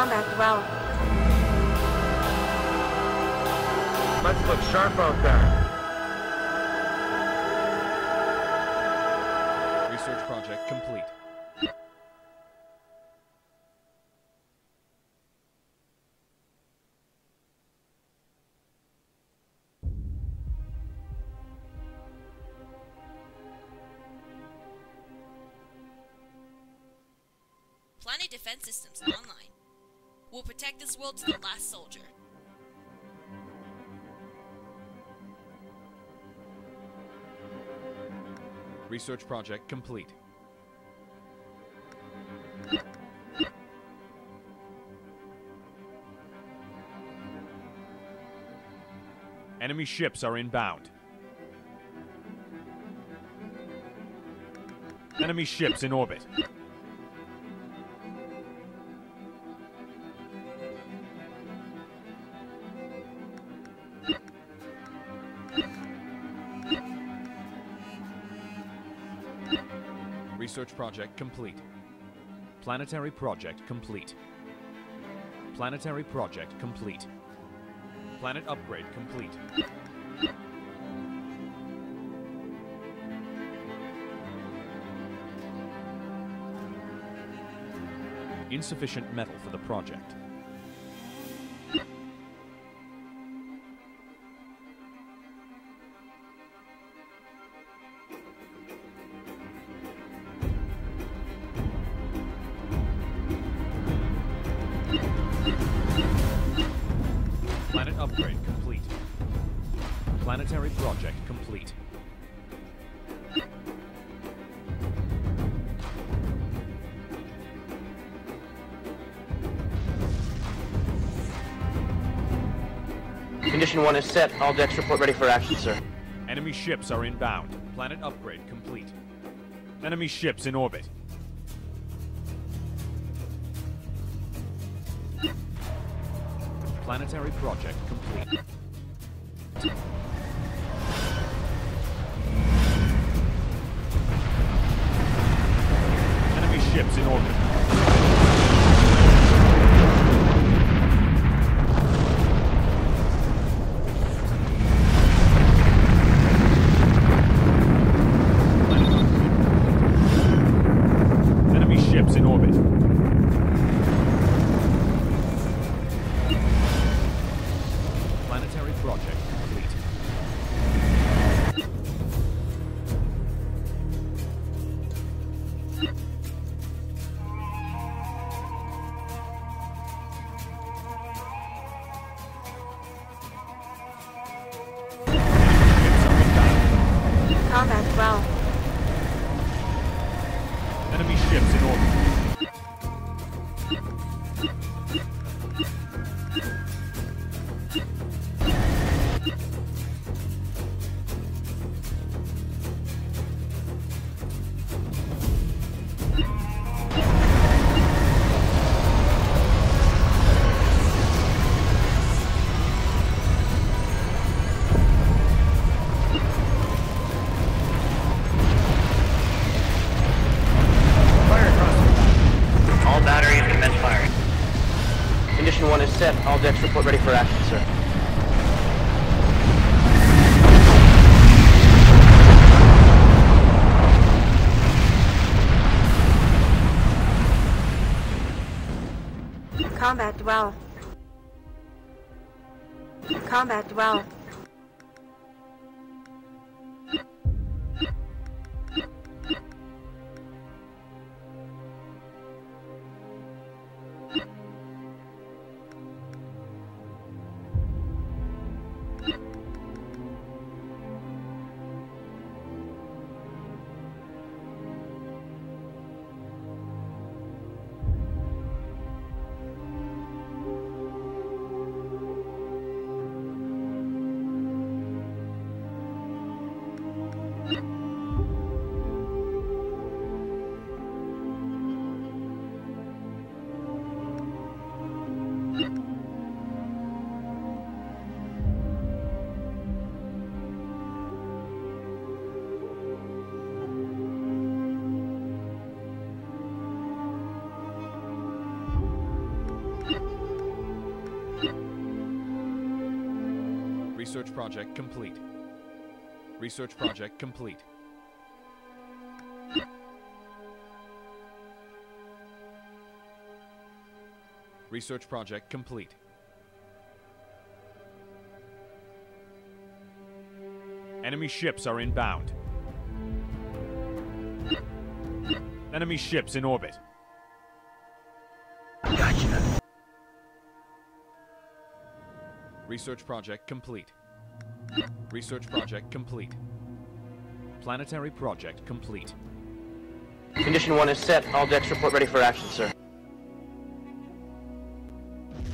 combat well. Must look sharp out there. Research project complete. Planet defense systems online. We'll protect this world to the last soldier. Research project complete. Enemy ships are inbound. Enemy ships in orbit. Research project complete. Planetary project complete. Planetary project complete. Planet upgrade complete. Insufficient metal for the project. Planetary project complete. Condition 1 is set. All decks report ready for action, sir. Enemy ships are inbound. Planet upgrade complete. Enemy ships in orbit. Planetary project complete. Enemy ships in orbit. Enemy ships in orbit. Project complete. Combat well. Enemy ships in orbit. Condition 1 is set. All decks report ready for action, sir. Combat dwell. Combat dwell. Research project complete. Research project complete. Research project complete. Enemy ships are inbound. Enemy ships in orbit. Gotcha. Research project complete. Research project complete. Planetary project complete. Condition 1 is set. All decks report ready for action, sir.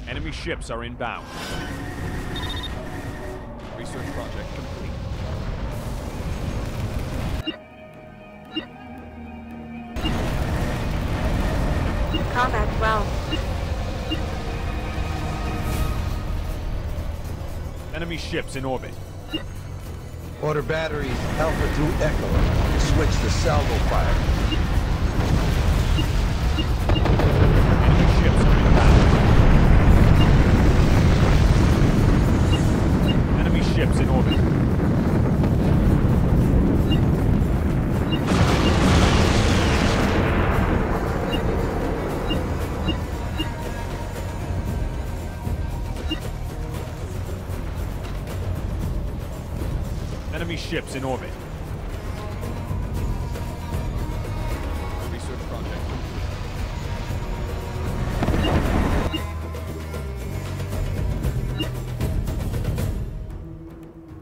Enemy ships are inbound. Research project complete. Combat 12. Enemy ships in orbit. Order batteries Alpha through Echo to switch the salvo fire. Enemy ships are inbound. Enemy ships in orbit. Enemy ships in orbit. Research project complete. Enemy ships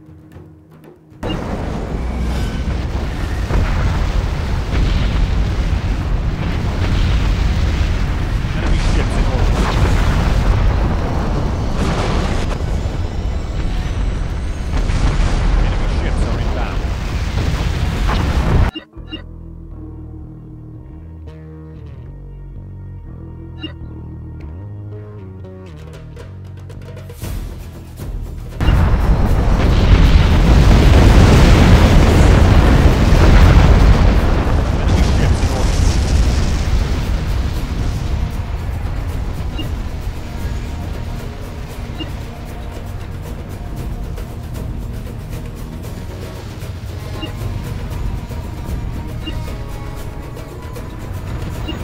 in orbit.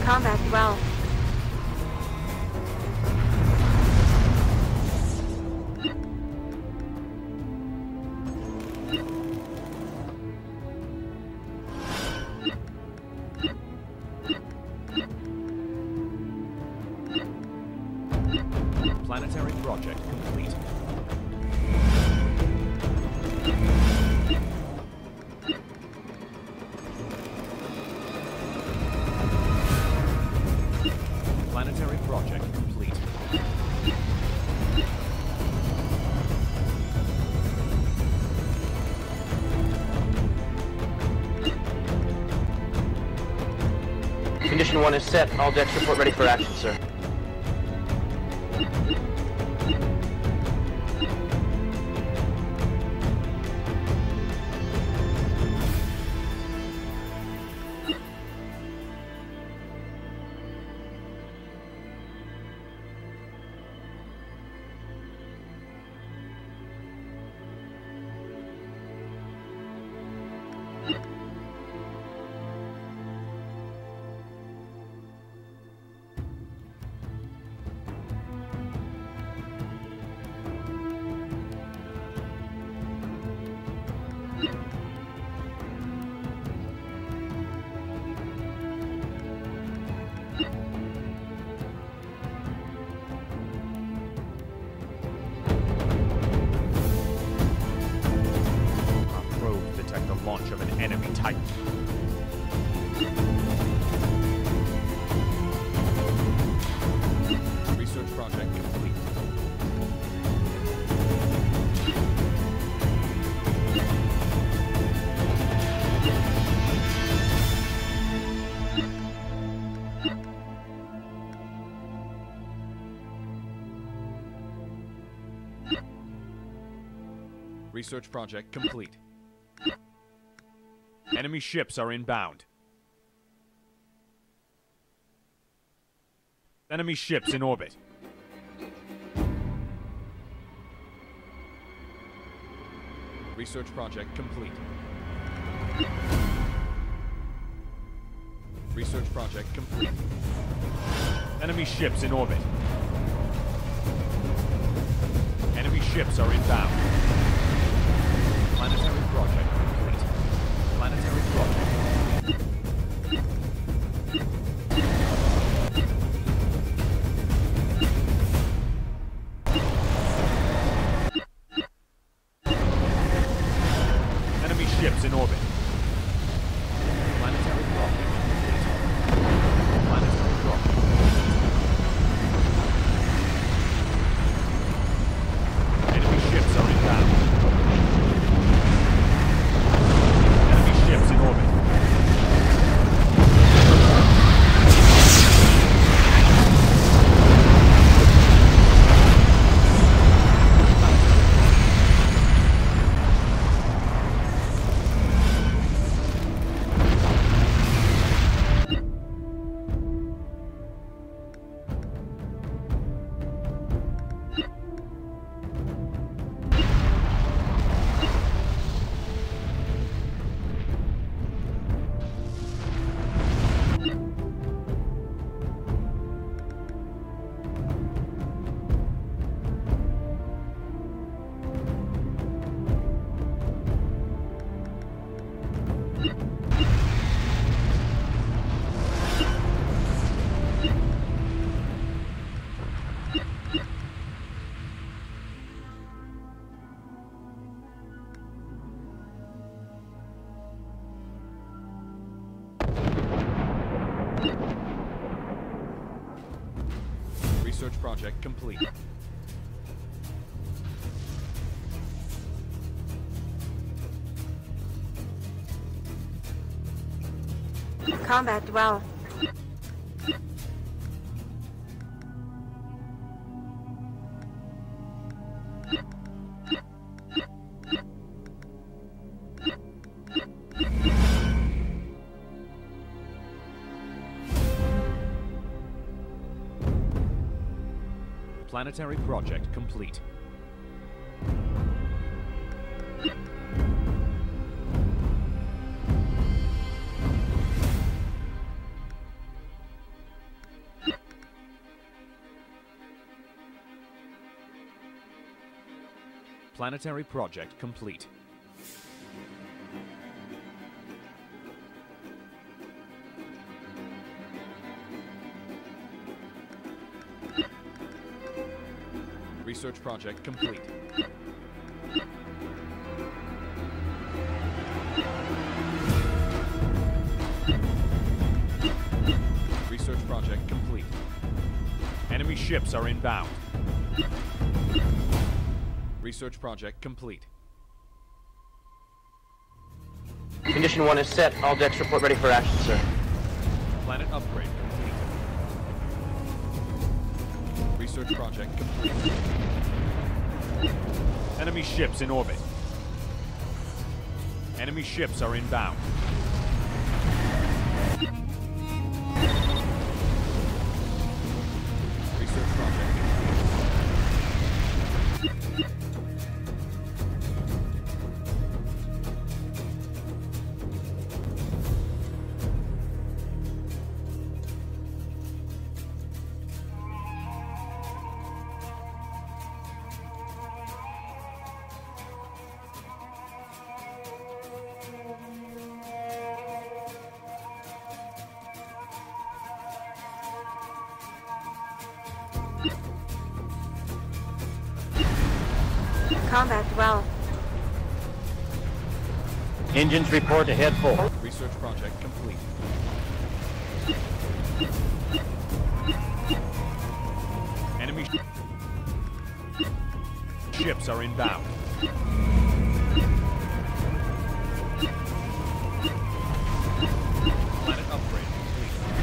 Combat 12. Planetary project complete. Planetary project complete. Condition 1 is set. All decks report ready for action, sir. Launch of an enemy Titan. Research project complete. Research project complete. Enemy ships are inbound. Enemy ships in orbit. Research project complete. Research project complete. Enemy ships in orbit. Enemy ships are inbound. Planetary project complete. Planetary project. Enemy ships in orbit. Planetary project. Research project complete. Combat dwell. Planetary project complete. Planetary project complete. Research project complete. Research project complete. Enemy ships are inbound. Research project complete. Condition 1 is set. All decks report ready for action, sir. Planet upgrade complete. Research project complete. Enemy ships in orbit. Enemy ships are inbound. Research project complete. Combat well. Engines report ahead full. Research project complete. Enemy ships are inbound. Planet upgrade complete.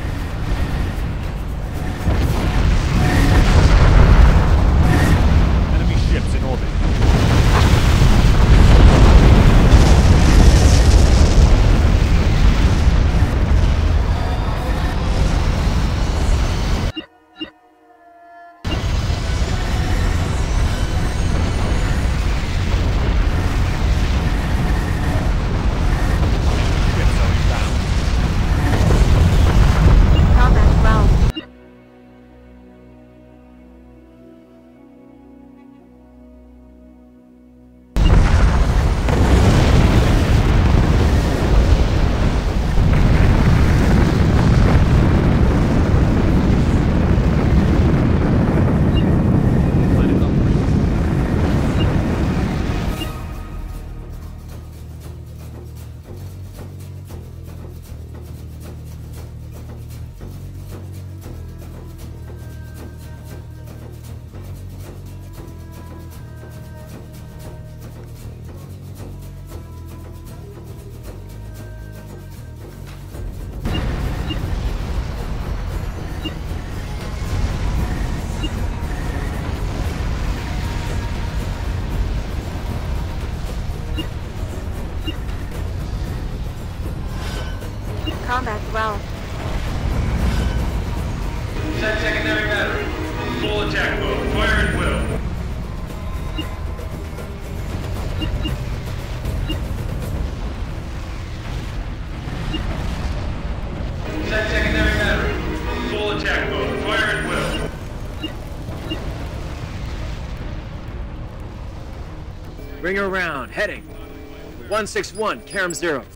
Bring her around. Heading 161, carom 0.